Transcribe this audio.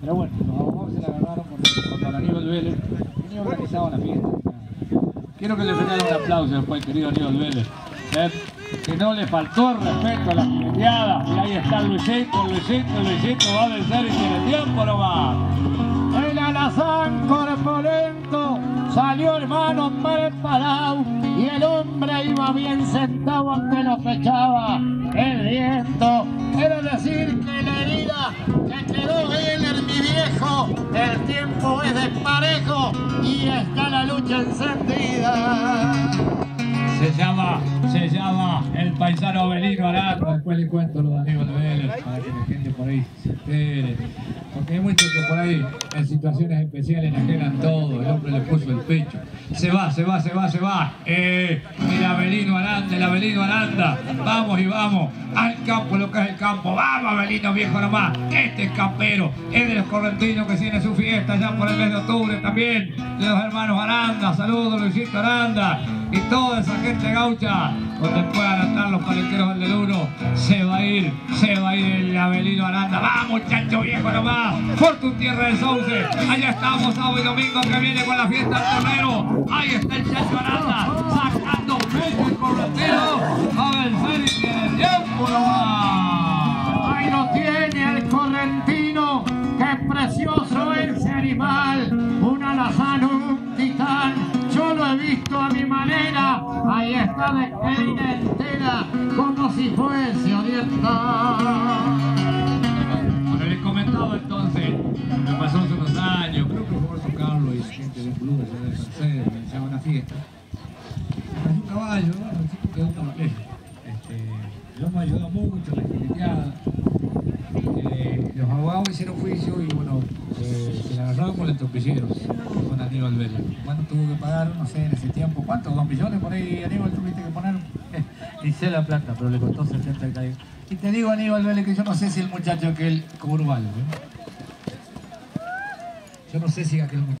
Pero bueno, los abogados se la agarraron con Aníbal Vélez, que no organizaban la fiesta. Quiero que le regalen un aplauso después, querido Aníbal Vélez, que no le faltó el respeto a la fileteada. Y ahí está Luisito va a vencer y tiene tiempo nomás. El alazán corpulento salió hermano preparado y el hombre iba bien sentado aunque lo fechaba el viento. Quiero decir que la herida que quedó Vélez, mi viejo, el tiempo es desparejo y está la lucha encendida. Se llama el paisano Avelino Aranda. Después le cuento los amigos de Vélez para que la gente por ahí se entere, porque hay muchos que por ahí en situaciones especiales enajenan todo. El hombre le puso el pecho. Se va. El Avelino Aranda. Vamos. Al campo, lo que es el campo. Vamos, Avelino, viejo nomás. Este es Campero. Es de los correntinos que tiene su fiesta ya por el mes de octubre también. De los hermanos Aranda. Saludos, Luisito Aranda. Y toda esa gente gaucha, donde puedan estar los palenqueros del uno, se va a ir el Avelino Aranda. Vamos, muchacho viejo nomás, por tu tierra del sauce. Allá estamos sábado y domingo que viene con la fiesta del tornero. Ahí está el Chacho Aranda, sacando un pecho y corretero. A vencer y tiene el tiempo nomás. Ahí lo tiene el correntino, qué precioso ese animal, un alazán, un titán. Yo lo he visto a mi manera, ahí está de caída entera, como si fuese oriental. Bueno, les comentaba entonces, me pasó hace unos años, creo que fue Jorge Carlos y gente del club de Mercedes, me echaba una fiesta. Hay un caballo, el chico quedó también. Yo me ayudó mucho, la jineteada. Los abogados hicieron juicio y bueno, se la agarraron con los tropilleros, con Aníbal Vélez. ¿Cuánto tuvo que pagar? No sé, en ese tiempo, ¿cuántos? $2 millones por ahí, Aníbal, tuviste que poner. Hice la plata, pero le costó 70 hectáreas. Y te digo, Aníbal Vélez, que yo no sé si el muchacho aquel cobró algo. Yo no sé si aquel muchacho.